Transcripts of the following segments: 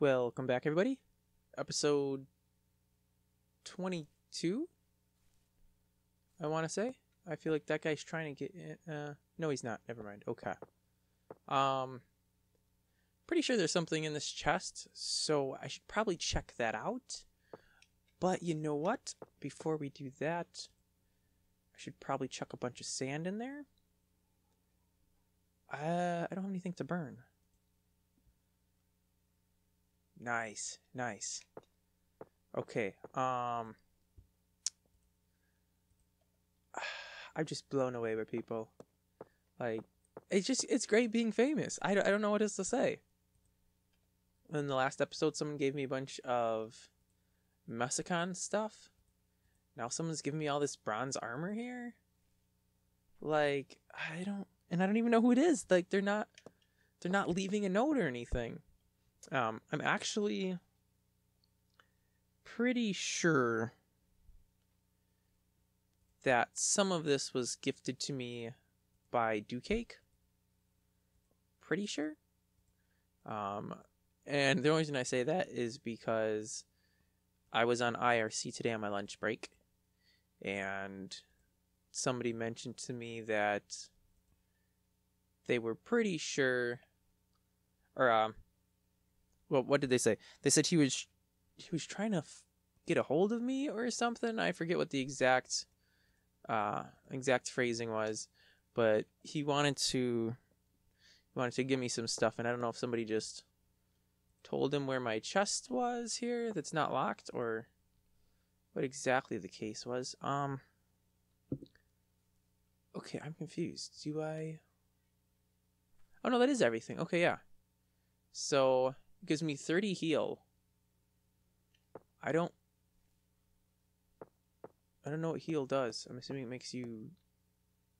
Welcome back, everybody. Episode 22, I want to say. I feel like that guy's trying to get in. No, he's not. Never mind. Okay. Pretty sure there's something in this chest, so I should probably check that out. But you know what? Before we do that, I should probably chuck a bunch of sand in there. I don't have anything to burn. Nice, nice. Okay, I'm just blown away by people. Like, it's great being famous. I don't know what else to say. In the last episode, someone gave me a bunch of Messicon stuff. Now someone's giving me all this bronze armor here. Like, I don't even know who it is. Like, they're not leaving a note or anything. I'm actually pretty sure that some of this was gifted to me by Dewcake. Pretty sure. And the only reason I say that is because I was on IRC today on my lunch break, and somebody mentioned to me that they were pretty sure, or well, what did they say? They said he was trying to get a hold of me or something. I forget what the exact phrasing was, but he wanted to give me some stuff, and I don't know if somebody just told him where my chest was here that's not locked, or what exactly the case was. Okay, I'm confused. Do I... Oh, no, that is everything. Okay, yeah. So... gives me 30 heal. I don't know what heal does. I'm assuming it makes you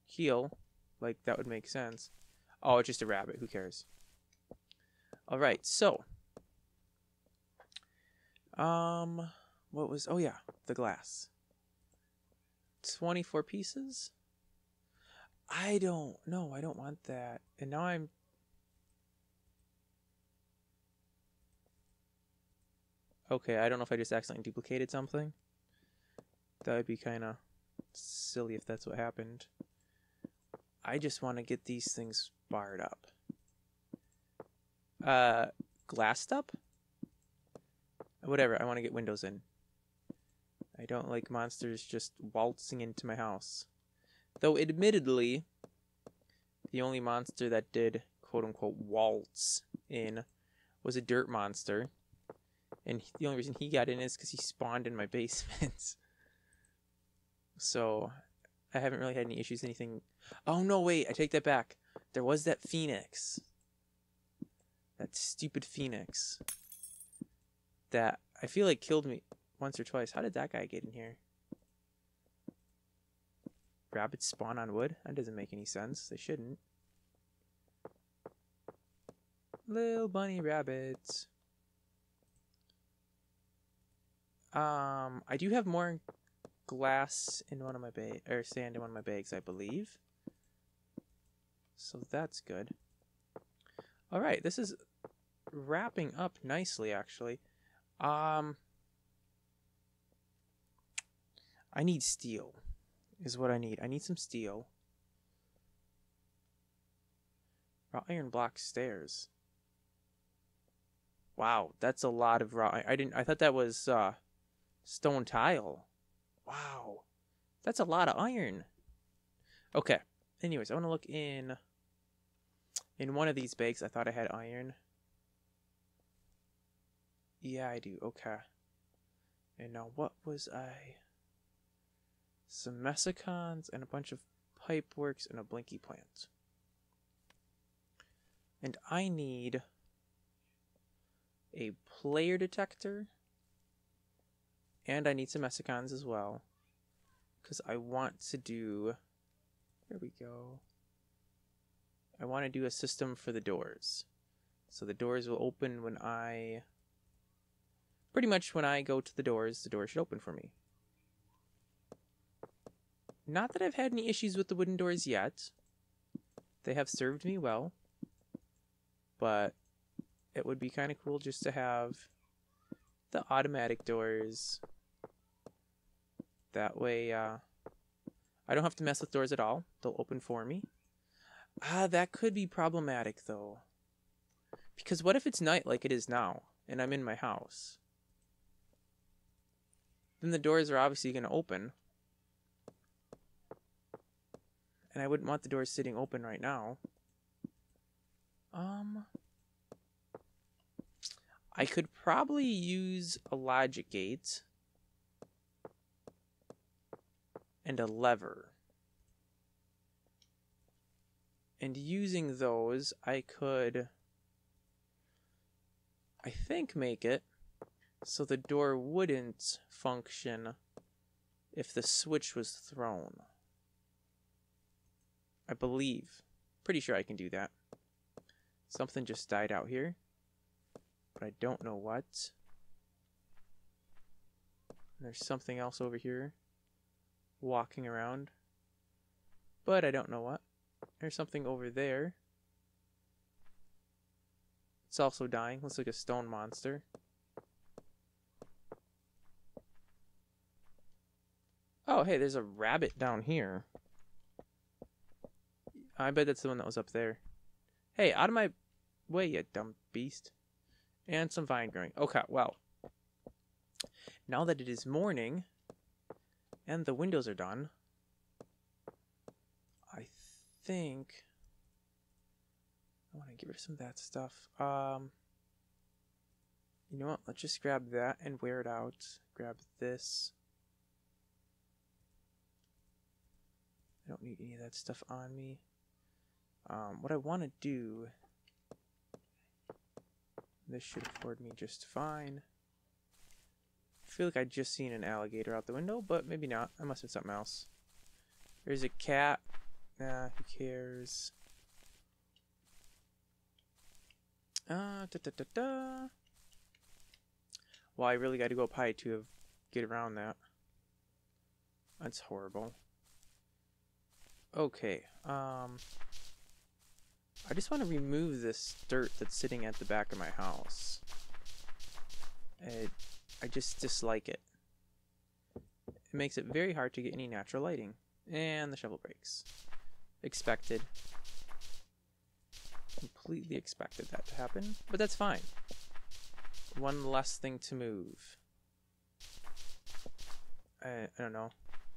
heal. Like, that would make sense. Oh, it's just a rabbit. Who cares? Alright, so. What was... Oh, yeah. The glass. 24 pieces? I don't... No, I don't want that. And now I'm... Okay, I don't know if I just accidentally duplicated something. That would be kind of silly if that's what happened. I just want to get these things barred up. Glassed up? Whatever, I want to get windows in. I don't like monsters just waltzing into my house. Though, admittedly, the only monster that did quote-unquote waltz in was a dirt monster. And the only reason he got in is because he spawned in my basement. So, I haven't really had any issues, anything... Oh, no, wait, I take that back. There was that phoenix. That stupid phoenix. That I feel like killed me once or twice. How did that guy get in here? Rabbits spawn on wood? That doesn't make any sense. They shouldn't. Little bunny rabbits... I do have more glass in one of my bags, or sand in one of my bags, I believe. So that's good. Alright, this is wrapping up nicely, actually. I need steel, is what I need. I need some steel. Raw iron block stairs. Wow, that's a lot of raw iron. I thought that was, stone tile. Wow. That's a lot of iron. Okay. Anyways, I want to look in one of these bags. I thought I had iron. Yeah, I do. Okay. And now what was I? Some messicons and a bunch of pipeworks and a blinky plant. And I need a player detector. And I need some messicons as well, because I want to do... There we go. I want to do a system for the doors. So the doors will open when I... Pretty much when I go to the doors should open for me. Not that I've had any issues with the wooden doors yet. They have served me well. But it would be kind of cool just to have the automatic doors. That way, I don't have to mess with doors at all. They'll open for me. Ah, that could be problematic, though. Because what if it's night like it is now, and I'm in my house? Then the doors are obviously going to open. And I wouldn't want the doors sitting open right now. I could probably use a logic gate. And a lever. And using those, I could, I think, make it so the door wouldn't function if the switch was thrown. I believe. Pretty sure I can do that. Something just died out here, but I don't know what. There's something else over here walking around, but I don't know what. There's something over there. It's also dying. Looks like a stone monster. Oh, hey, there's a rabbit down here. I bet that's the one that was up there. Hey, out of my way, you dumb beast. And some vine growing. Okay, well, now that it is morning and the windows are done, I think I want to get rid of some of that stuff. You know what? Let's just grab that and wear it out. Grab this. I don't need any of that stuff on me. What I want to do, this should afford me just fine. I feel like I just seen an alligator out the window, but maybe not. I must have something else. There's a cat. Nah, who cares? Well, I really got to go up high to get around that. That's horrible. Okay, I just want to remove this dirt that's sitting at the back of my house. I just dislike it. It makes it very hard to get any natural lighting. And the shovel breaks. Expected. Completely expected that to happen, but that's fine. One less thing to move. I don't know.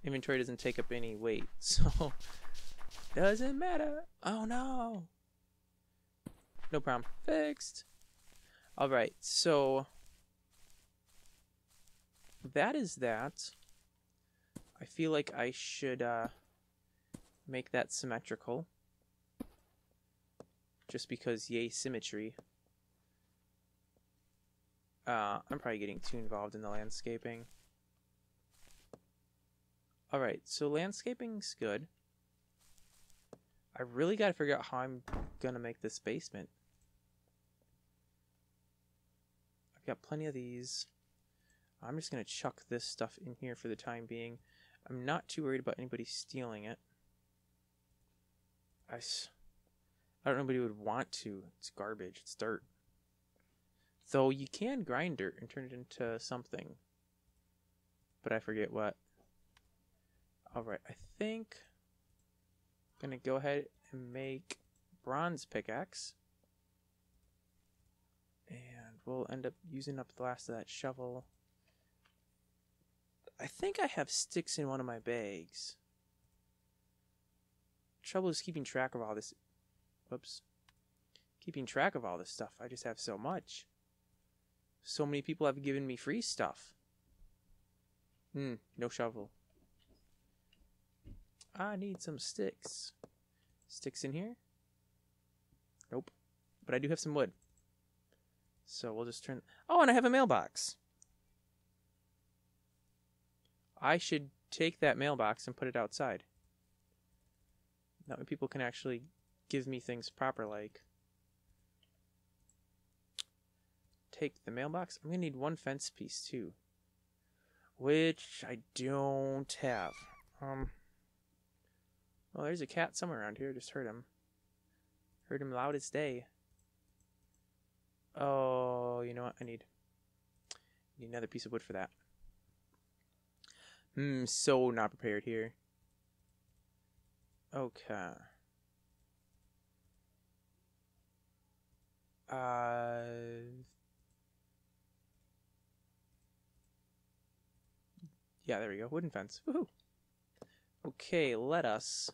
Inventory doesn't take up any weight, so doesn't matter. Oh no. No problem. Fixed. Alright, so that is that. I feel like I should make that symmetrical. Just because, yay, symmetry. I'm probably getting too involved in the landscaping. Alright, so landscaping's good. I really gotta figure out how I'm gonna make this basement. I've got plenty of these. I'm just gonna chuck this stuff in here for the time being. I'm not too worried about anybody stealing it. I don't know if anybody would want to. It's garbage, it's dirt. Though you can grind dirt and turn it into something. But I forget what. Alright, I think I'm going to go ahead and make bronze pickaxe. And we'll end up using up the last of that shovel. I think I have sticks in one of my bags. Trouble is keeping track of all this. Whoops. Keeping track of all this stuff. I just have so much. So many people have given me free stuff. No shovel. I need some sticks. Sticks in here? Nope. But I do have some wood. So we'll just turn... Oh, and I have a mailbox. I should take that mailbox and put it outside. That way people can actually give me things proper like. Take the mailbox. I'm going to need one fence piece too. Which I don't have. Well, there's a cat somewhere around here. Just heard him. Heard him loud as day. Oh, you know what? I need another piece of wood for that. So not prepared here. Okay. Yeah, there we go. Wooden fence. Woohoo! Okay, let us...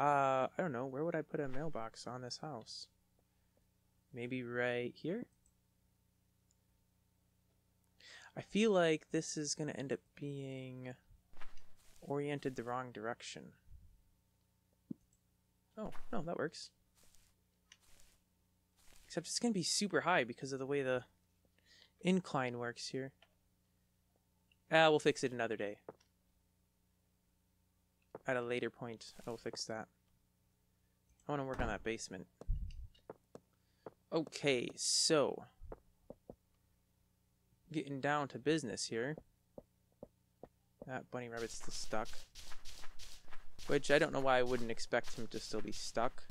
I don't know. Where would I put a mailbox on this house? Maybe right here? I feel like this is going to end up being oriented the wrong direction. Oh, no, that works. Except it's going to be super high because of the way the incline works here. Ah, we'll fix it another day. At a later point, I'll fix that. I want to work on that basement. Okay, so... getting down to business here. That bunny rabbit's still stuck. Which, I don't know why I wouldn't expect him to still be stuck.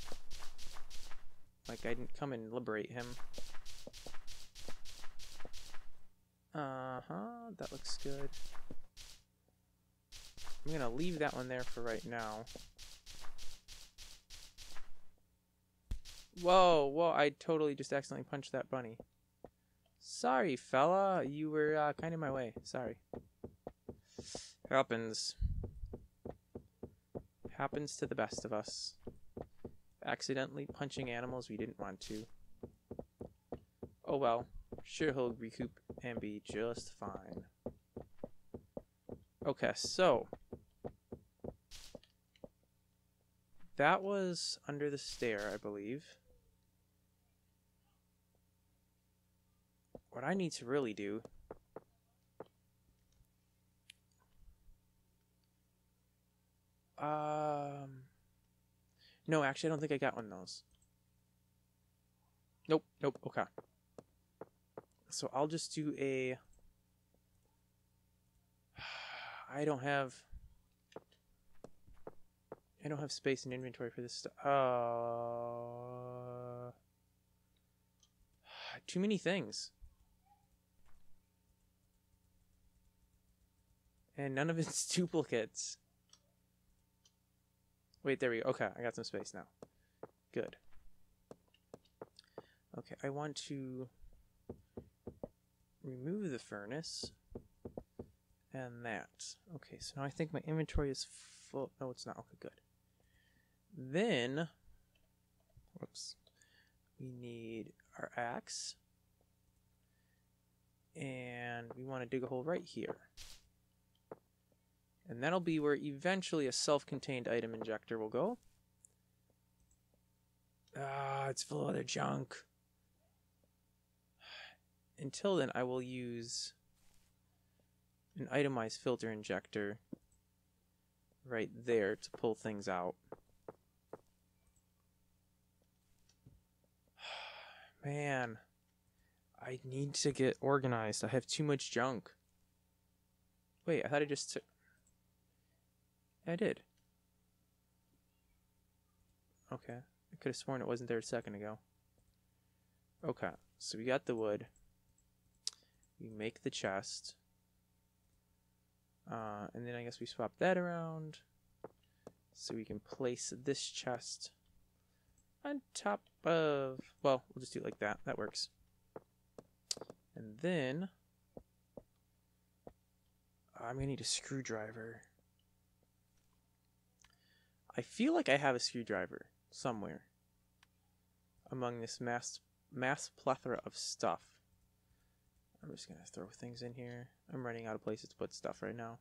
Like, I didn't come and liberate him. Uh-huh, that looks good. I'm gonna leave that one there for right now. Whoa, whoa, I totally just accidentally punched that bunny. Sorry, fella, you were kind of in my way. Sorry. Happens. Happens to the best of us. Accidentally punching animals we didn't want to. Oh well, sure he'll recoup and be just fine. Okay, so. That was under the stair, I believe. What I need to really do no, actually I don't think I got one of those. Nope, nope, okay. So I'll just do a I don't have space in inventory for this stuff. Too many things. And none of it's duplicates. Wait, there we go. Okay, I got some space now. Good. Okay, I want to remove the furnace. And that. Okay, so now I think my inventory is full. No, it's not. Okay, good. Then, whoops. We need our axe. And we want to dig a hole right here. And that'll be where eventually a self-contained item injector will go. Ah, it's full of other junk. Until then, I will use an itemized filter injector right there to pull things out. Man, I need to get organized. I have too much junk. Wait, I thought I just took... I did. Okay. I could have sworn it wasn't there a second ago. Okay. So we got the wood. We make the chest. And then I guess we swap that around. So we can place this chest on top of... Well, we'll just do it like that. That works. And then... I'm going to need a screwdriver. I feel like I have a screwdriver somewhere among this mass plethora of stuff. I'm just going to throw things in here. I'm running out of places to put stuff right now.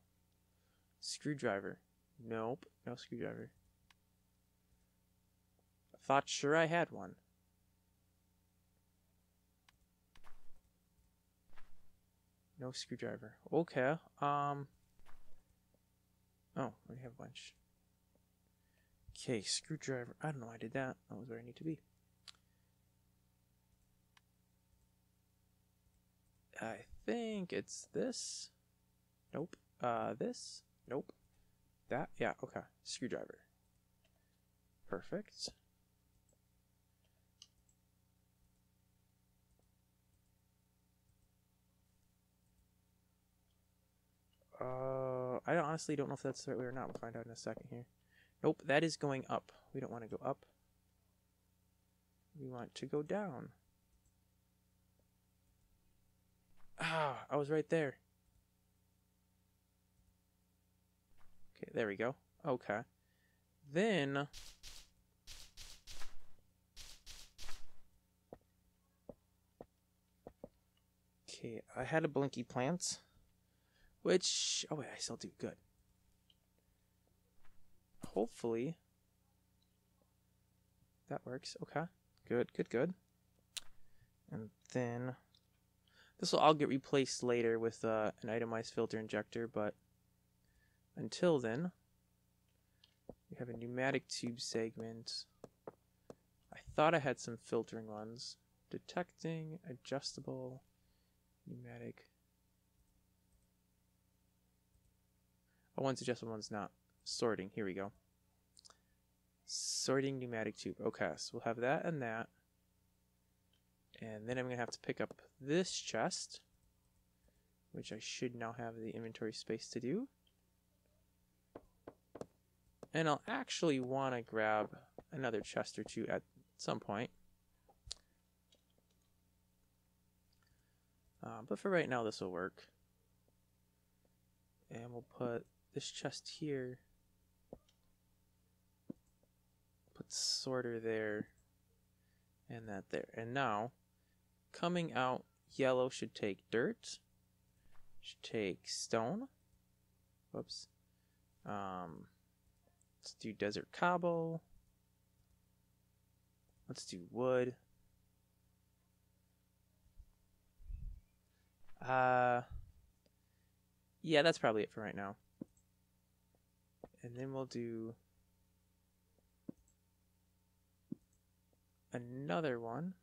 Screwdriver. Nope, no screwdriver. I thought sure I had one. No screwdriver. Okay. Oh, we have a bunch. Okay, screwdriver. I don't know why I did that. That was where I need to be. I think it's this. Nope. This. Nope. That. Yeah, okay. Screwdriver. Perfect. I honestly don't know if that's the right way or not. We'll find out in a second here. Nope, that is going up. We don't want to go up. We want to go down. Ah, I was right there. Okay, there we go. Okay. Then... okay, I had a blinky plant, which... oh wait, I still do. Good. Hopefully that works. Okay. Good, good, good. And then... this will all get replaced later with an itemized filter injector, but until then, we have a pneumatic tube segment. I thought I had some filtering ones. Detecting, adjustable, pneumatic. Oh, one's adjustable, one's not. Sorting, here we go. Sorting pneumatic tube. Okay, so we'll have that and that. And then I'm going to have to pick up this chest, which I should now have the inventory space to do. And I'll actually want to grab another chest or two at some point. But for right now, this will work. And we'll put this chest here. Put sorter there. And that there. And now... coming out yellow should take dirt, should take stone. Whoops. Let's do desert cobble. Let's do wood. Yeah, that's probably it for right now. And then we'll do another one.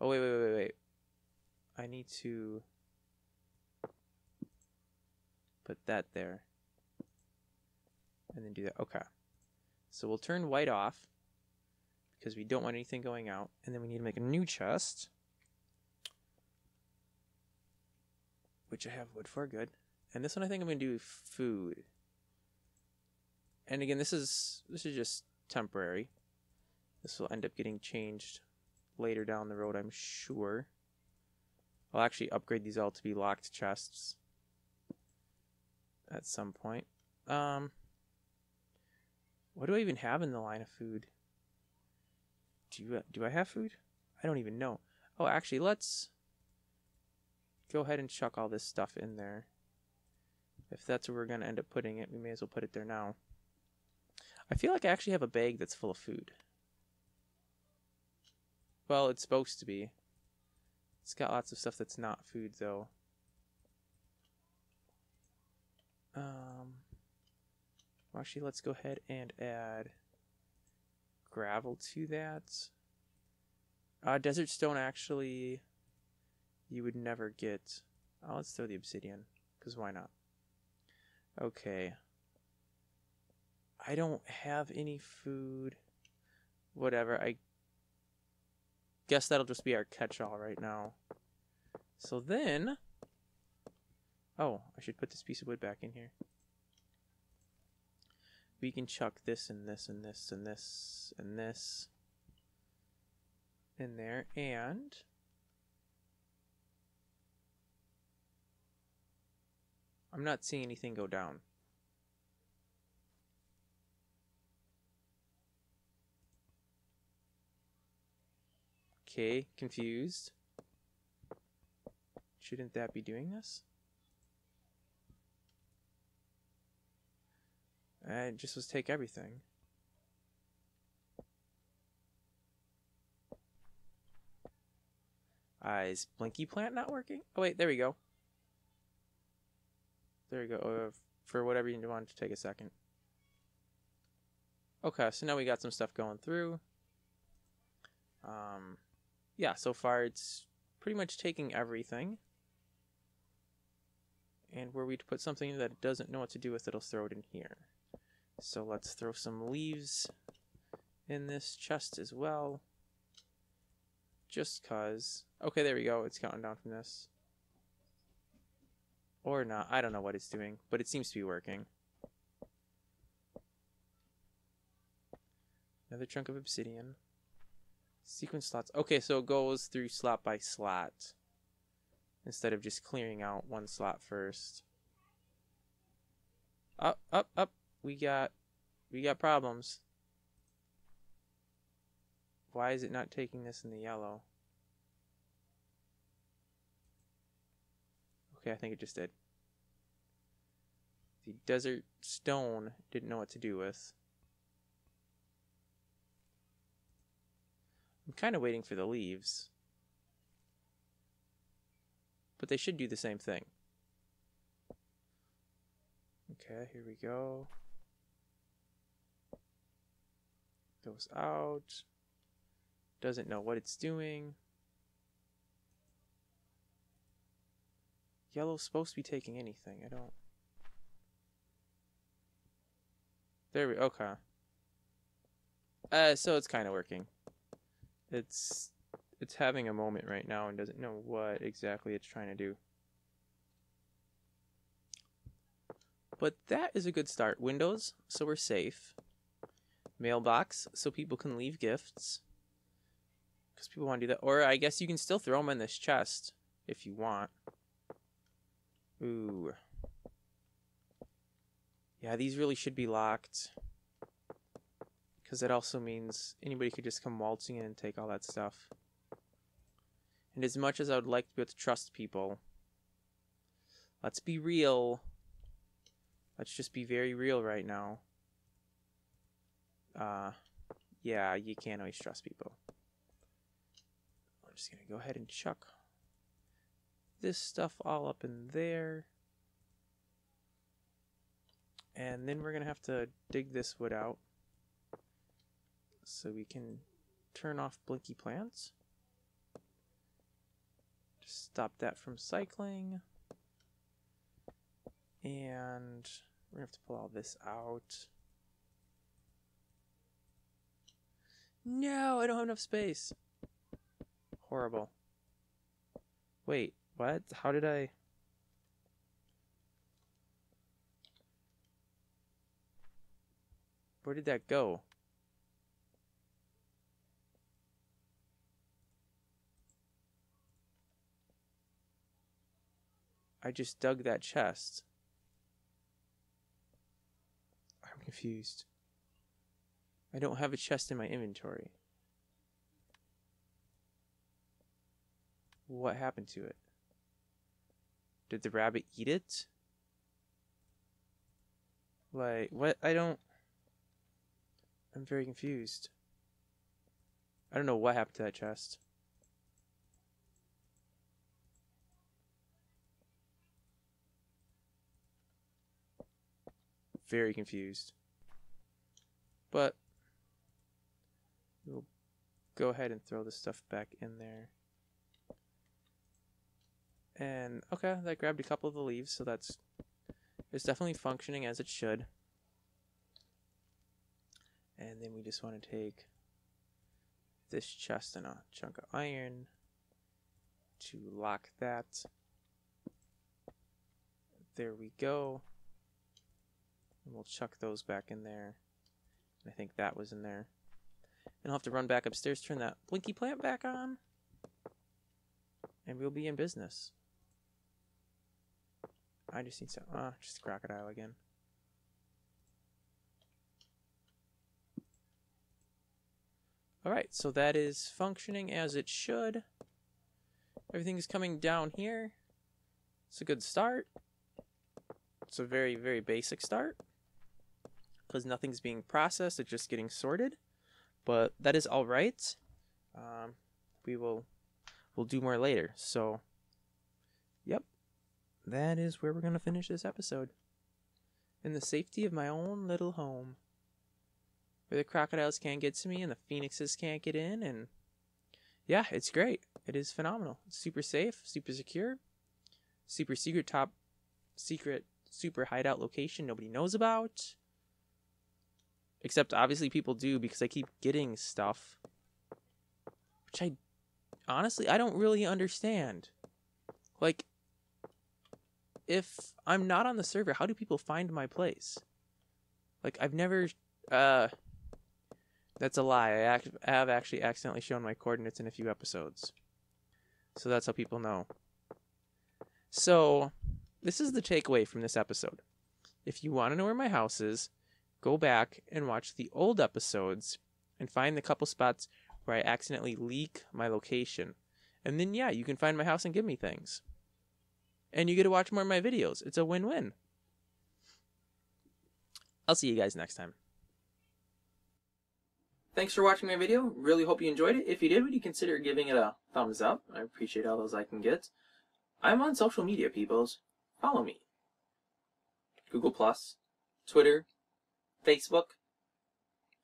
Oh, wait. I need to put that there and then do that. Okay. So we'll turn white off because we don't want anything going out. And then we need to make a new chest, which I have wood for. Good. And this one, I think I'm going to do food. And again, this is just temporary. This will end up getting changed later down the road, I'm sure. I'll actually upgrade these all to be locked chests at some point. What do I even have in the line of food? Do I have food? I don't even know. Oh, actually, let's go ahead and chuck all this stuff in there. If that's where we're going to end up putting it, we may as well put it there now. I feel like I actually have a bag that's full of food. Well, it's supposed to be. It's got lots of stuff that's not food, though. Actually, let's go ahead and add gravel to that. Desert stone, actually, you would never get. Oh, let's throw the obsidian, because why not? Okay. I don't have any food. Whatever, I guess that'll just be our catch-all right now. So then... oh, I should put this piece of wood back in here. We can chuck this and this and this and this and this in there, and... I'm not seeing anything go down. Okay, confused. Shouldn't that be doing this? It just was take everything. Is Blinky Plant not working? Oh wait, there we go. There we go. For whatever you wanted to take a second. Okay, so now we got some stuff going through. Yeah, so far it's pretty much taking everything. And were we to put something that it doesn't know what to do with, it'll throw it in here. So let's throw some leaves in this chest as well. Just cause. Okay, there we go. It's counting down from this. Or not. I don't know what it's doing, but it seems to be working. Another chunk of obsidian. Sequence slots. Okay, so it goes through slot by slot instead of just clearing out one slot first. Up, up, up. We got problems. Why is it not taking this in the yellow? Okay, I think it just did. The desert stone didn't know what to do with. I'm kind of waiting for the leaves. But they should do the same thing. Okay, here we go. Goes out. Doesn't know what it's doing. Yellow's supposed to be taking anything. I don't... There we... Okay. So it's kind of working. It's having a moment right now and doesn't know what exactly it's trying to do. But that is a good start. Windows, so we're safe. Mailbox, so people can leave gifts. Because people want to do that. Or I guess you can still throw them in this chest if you want. Ooh. Yeah, these really should be locked. Because that also means anybody could just come waltzing in and take all that stuff. And as much as I would like to be able to trust people, let's be real. Let's just be very real right now. Yeah, you can't always trust people. I'm just going to go ahead and chuck this stuff all up in there. And then we're going to have to dig this wood out. So we can turn off blinky plants. Just stop that from cycling. And we're gonna have to pull all this out. No, I don't have enough space. Horrible. Wait, what? How did I? Where did that go? I just dug that chest. I'm confused. I don't have a chest in my inventory. What happened to it? Did the rabbit eat it? Like, what? I don't... I'm very confused. I don't know what happened to that chest. Very confused. But we'll go ahead and throw this stuff back in there. And okay, that grabbed a couple of the leaves, so that's, it's definitely functioning as it should. And then we just want to take this chest and a chunk of iron to lock that. There we go. And we'll chuck those back in there. I think that was in there. And I'll have to run back upstairs, turn that blinky plant back on, and we'll be in business. I just need some... Ah, just crocodile again. Alright, so that is functioning as it should. Everything is coming down here. It's a good start. It's a very, very basic start. Because nothing's being processed, it's just getting sorted, but that is all right. We'll do more later. So, yep, that is where we're gonna finish this episode, in the safety of my own little home, where the crocodiles can't get to me and the phoenixes can't get in. And yeah, it's great. It is phenomenal. It's super safe, super secure, super secret, top secret, super hideout location nobody knows about. Except, obviously, people do, because I keep getting stuff. Which I... Honestly, I don't really understand. Like, if I'm not on the server, how do people find my place? Like, I've never... that's a lie. I have actually accidentally shown my coordinates in a few episodes. So that's how people know. So, this is the takeaway from this episode. If you want to know where my house is, go back and watch the old episodes and find the couple spots where I accidentally leak my location. And then, yeah, you can find my house and give me things. And you get to watch more of my videos. It's a win-win. I'll see you guys next time. Thanks for watching my video. Really hope you enjoyed it. If you did, would you consider giving it a thumbs up? I appreciate all those I can get. I'm on social media, peoples. Follow me. Google+, Twitter, Facebook.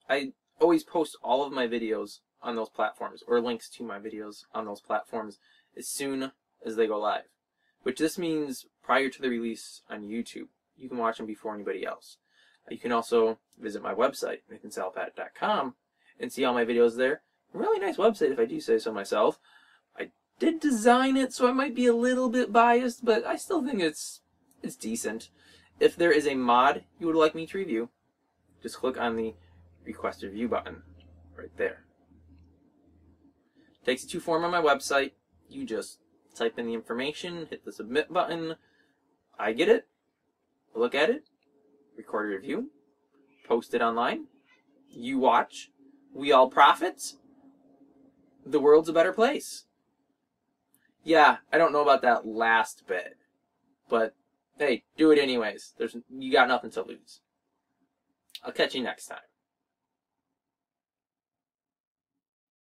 I always post all of my videos on those platforms, or links to my videos on those platforms, as soon as they go live. Which this means prior to the release on YouTube. You can watch them before anybody else. You can also visit my website, nathansalapat.com, and see all my videos there. Really nice website, if I do say so myself. I did design it, so I might be a little bit biased, but I still think it's decent. If there is a mod you would like me to review, just click on the Request a Review button right there. It takes you to form on my website. You just type in the information, hit the submit button. I get it, look at it, record a review, post it online, you watch, we all profit, the world's a better place. Yeah, I don't know about that last bit, but hey, do it anyways. You got nothing to lose. I'll catch you next time.